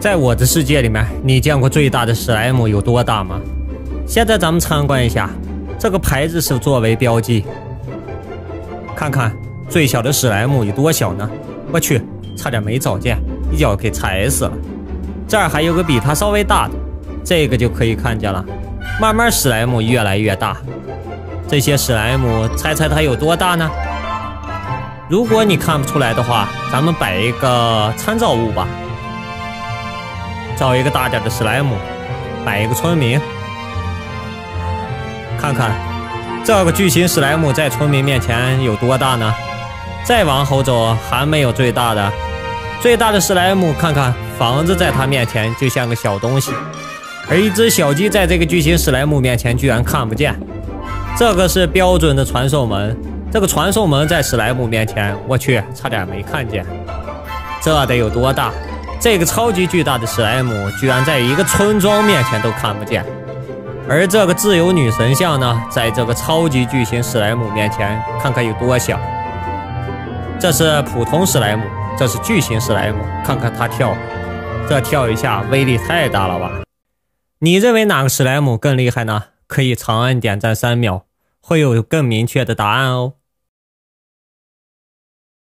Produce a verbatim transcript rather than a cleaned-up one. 在我的世界里面，你见过最大的史莱姆有多大吗？现在咱们参观一下，这个牌子是作为标记，看看最小的史莱姆有多小呢？我去，差点没找见，一脚给踩死了。这儿还有个比它稍微大的，这个就可以看见了。慢慢史莱姆越来越大，这些史莱姆猜猜它有多大呢？如果你看不出来的话，咱们摆一个参照物吧。 找一个大点的史莱姆，摆一个村民，看看这个巨型史莱姆在村民面前有多大呢？再往后走还没有最大的，最大的史莱姆，看看房子在他面前就像个小东西，而一只小鸡在这个巨型史莱姆面前居然看不见。这个是标准的传送门，这个传送门在史莱姆面前，我去，差点没看见，这得有多大？ 这个超级巨大的史莱姆居然在一个村庄面前都看不见，而这个自由女神像呢，在这个超级巨型史莱姆面前，看看有多小。这是普通史莱姆，这是巨型史莱姆，看看它跳，这跳一下威力太大了吧？你认为哪个史莱姆更厉害呢？可以长按点赞三秒，会有更明确的答案哦。